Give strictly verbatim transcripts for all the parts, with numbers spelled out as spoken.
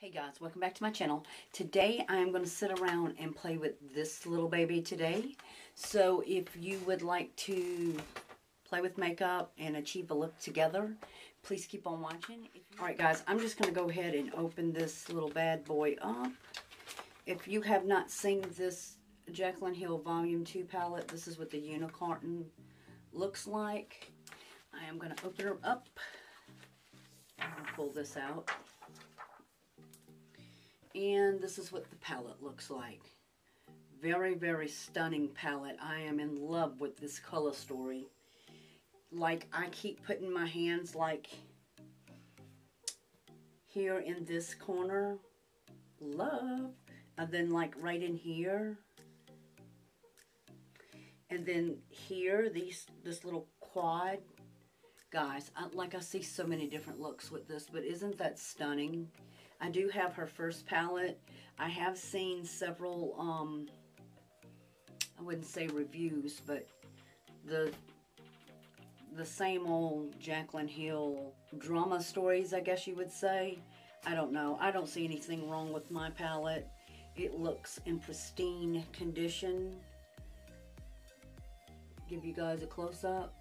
Hey guys, welcome back to my channel. Today I'm going to sit around and play with this little baby today. So if you would like to play with makeup and achieve a look together, please keep on watching. Alright guys, I'm just going to go ahead and open this little bad boy up. If you have not seen this Jaclyn Hill Volume two palette, this is what the unicorn looks like. I am going to open her up and pull this out. And this is what the palette looks like. Very, very stunning palette. I am in love with this color story. Like, I keep putting my hands, like, here in this corner. Love. And then, like, right in here. And then here, these, this little quad. Guys, I, like, I see so many different looks with this, but isn't that stunning? I do have her first palette. I have seen several, um, I wouldn't say reviews, but the the same old Jaclyn Hill drama stories, I guess you would say. I don't know. I don't see anything wrong with my palette. It looks in pristine condition. Give you guys a close-up.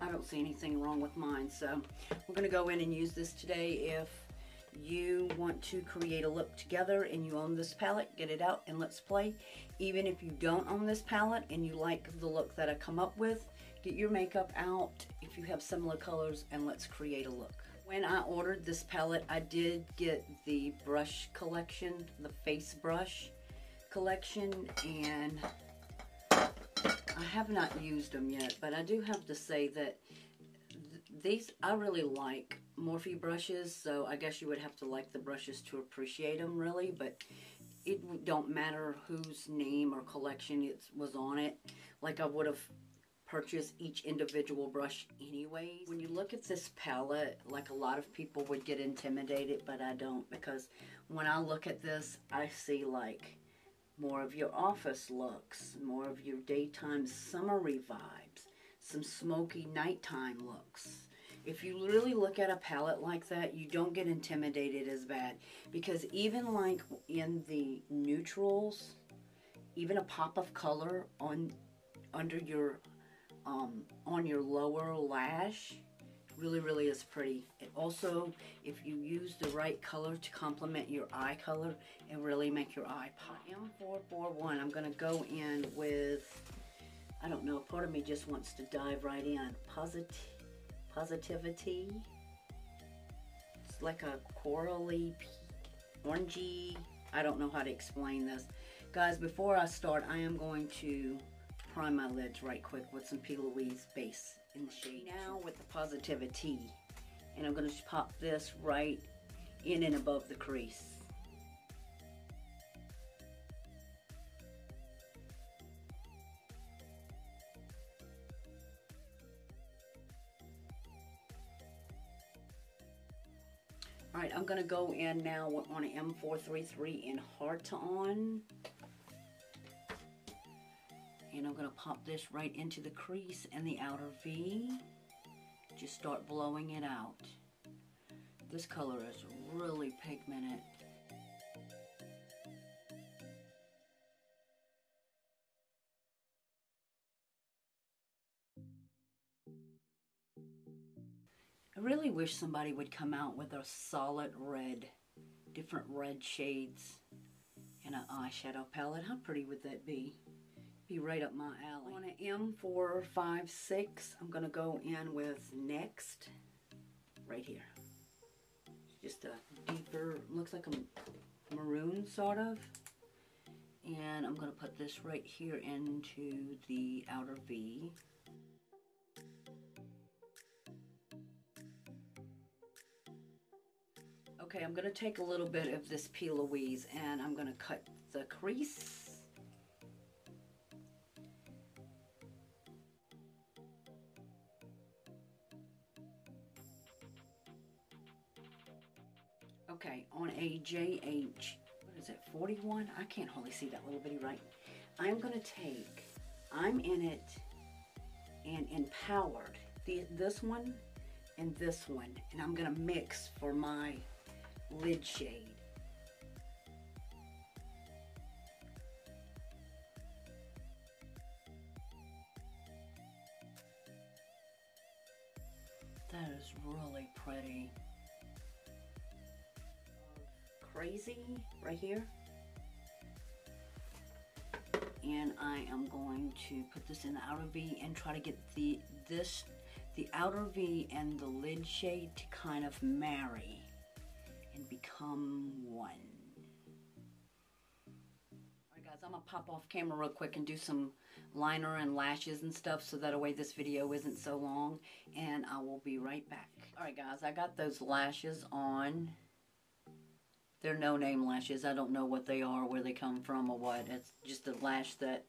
I don't see anything wrong with mine, so we're going to go in and use this today. If you want to create a look together and you own this palette, get it out and let's play. Even if you don't own this palette and you like the look that I come up with, get your makeup out if you have similar colors and let's create a look. When I ordered this palette, I did get the brush collection, the face brush collection, and I have not used them yet, but I do have to say that th these, I really like Morphe brushes, so I guess you would have to like the brushes to appreciate them really, but it don't matter whose name or collection it was on it. Like, I would have purchased each individual brush anyways. When you look at this palette, like, a lot of people would get intimidated, but I don't, because when I look at this, I see, like, more of your office looks, more of your daytime summery vibes, some smoky nighttime looks. If you really look at a palette like that, you don't get intimidated as bad, because even like in the neutrals, even a pop of color on under your um, on your lower lash really really is pretty. It also, if you use the right color to complement your eye color, it really make your eye pop. M four forty-one, I'm gonna go in with, I don't know, part of me just wants to dive right in. Posit- positivity. It's like a corally orangey, I don't know how to explain this, guys. Before I start, I am going to prime my lids right quick with some P. Louise base in the shade. Now with the positivity, and I'm going to pop this right in and above the crease. All right, I'm going to go in now on an M four thirty-three in Hard to On. And I'm going to pop this right into the crease and the outer V. Just start blowing it out. This color is really pigmented. I really wish somebody would come out with a solid red, different red shades in an eyeshadow palette. How pretty would that be? Be right up my alley. On an M four fifty-six, I'm going to go in with Next, right here. Just a deeper, looks like a maroon sort of. And I'm going to put this right here into the outer V. Okay, I'm going to take a little bit of this P. Louise and I'm going to cut the crease. Okay, on a J H, what is it, forty-one? I can't hardly see that little bitty right. I'm going to take I'm In It and Empowered. The, this one and this one, and I'm gonna mix for my lid shade. That is really pretty. Crazy right here. And I am going to put this in the outer V and try to get the this the outer V and the lid shade to kind of marry and become one. Alright guys, I'm gonna pop off camera real quick and do some liner and lashes and stuff so that way this video isn't so long, and I will be right back. Alright guys, I got those lashes on. They're no-name lashes. I don't know what they are, where they come from or what. It's just a lash that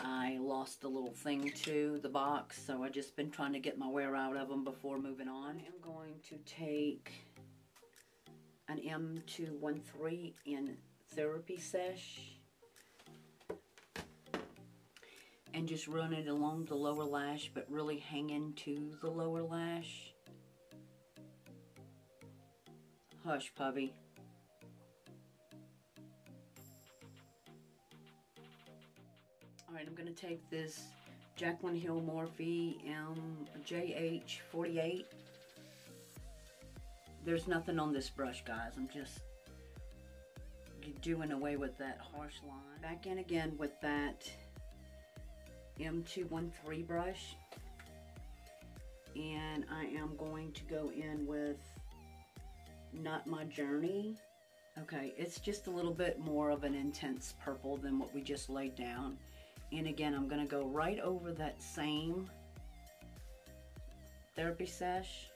I lost the little thing to, the box. So I've just been trying to get my wear out of them before moving on. I'm going to take an M two one three in Therapy Sesh and just run it along the lower lash, but really hang into the lower lash. Hush, puppy. Alright, I'm going to take this Jaclyn Hill Morphe um, J H forty-eight. There's nothing on this brush, guys. I'm just doing away with that harsh line. Back in again with that M two one three brush. And I am going to go in with Not My Journey. Okay, it's just a little bit more of an intense purple than what we just laid down. And again, I'm going to go right over that same Therapy Sesh.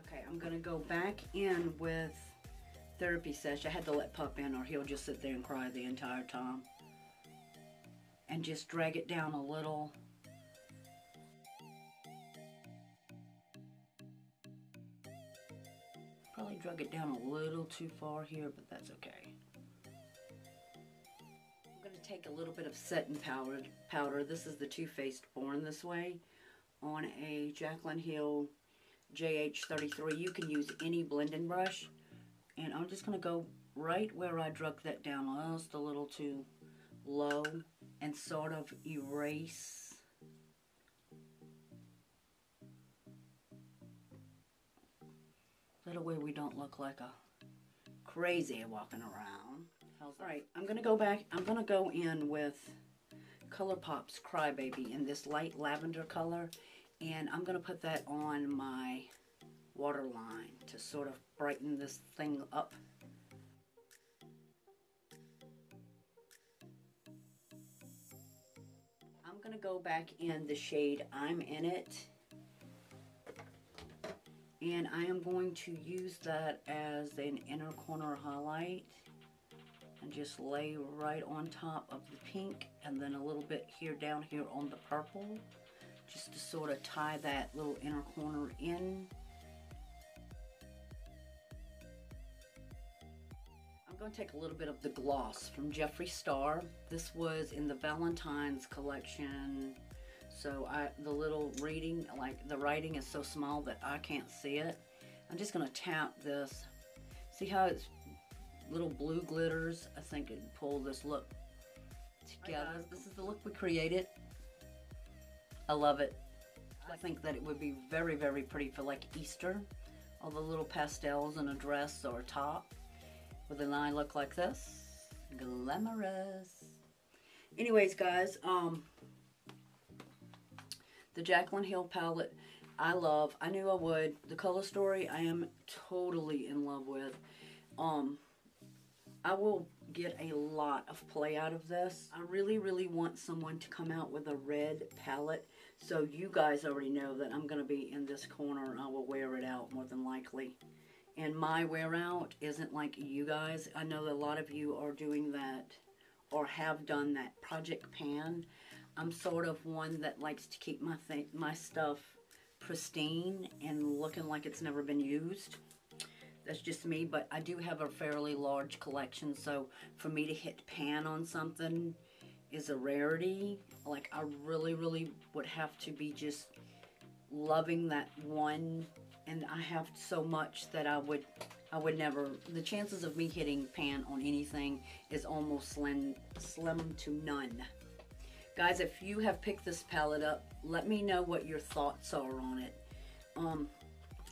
Okay, I'm going to go back in with Therapy Sesh. I had to let Pup in or he'll just sit there and cry the entire time. And just drag it down a little. Probably drag it down a little too far here, but that's okay. I'm going to take a little bit of setting powder. powder. This is the Too Faced Born This Way on a Jaclyn Hill J H thirty-three. You can use any blending brush. And I'm just going to go right where I drug that down almost a little too low and sort of erase that way we don't look like a crazy walking around. All right, I'm gonna go back. I'm gonna go in with ColourPop's Crybaby in this light lavender color, and I'm gonna put that on my waterline to sort of brighten this thing up. I'm gonna go back in the shade I'm In It, and I am going to use that as an inner corner highlight. And just lay right on top of the pink and then a little bit here down here on the purple just to sort of tie that little inner corner in. I'm going to take a little bit of the gloss from Jeffree Star. This was in the Valentine's collection, so I, the little reading, like the writing is so small that I can't see it. I'm just going to tap this. See how it's little blue glitters. I think it pull this look together. Right, this is the look we created. I love it. I think that it would be very, very pretty for like Easter. All the little pastels in a dress or a top with an eye look like this. Glamorous. Anyways, guys, um, the Jaclyn Hill palette I love. I knew I would. The Color Story I am totally in love with. Um... I will get a lot of play out of this. I really, really want someone to come out with a red palette. So you guys already know that I'm going to be in this corner and I will wear it out more than likely. And my wear out isn't like you guys. I know that a lot of you are doing that or have done that Project Pan. I'm sort of one that likes to keep my, th my stuff pristine and looking like it's never been used. That's just me, but I do have a fairly large collection, so for me to hit pan on something is a rarity. Like, I really, really would have to be just loving that one. And I have so much that I would, I would never, the chances of me hitting pan on anything is almost slim, slim to none. Guys, if you have picked this palette up, let me know what your thoughts are on it. Um,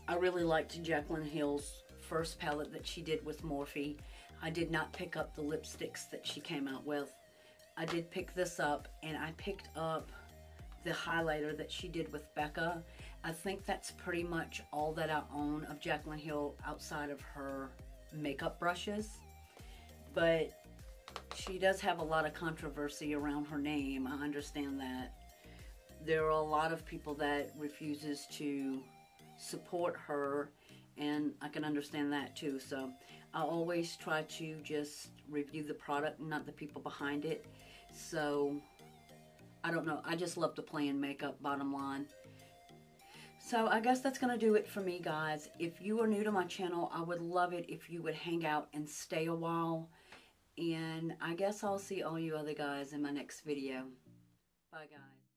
I really liked Jaclyn Hill's first palette that she did with Morphe. I did not pick up the lipsticks that she came out with. I did pick this up, and I picked up the highlighter that she did with Becca. I think that's pretty much all that I own of Jaclyn Hill outside of her makeup brushes. But she does have a lot of controversy around her name. I understand that. There are a lot of people that refuses to support her, and I can understand that too. So I always try to just review the product, not the people behind it. So I don't know. I just love to play in makeup, bottom line. So I guess that's going to do it for me, guys. If you are new to my channel, I would love it if you would hang out and stay a while. And I guess I'll see all you other guys in my next video. Bye, guys.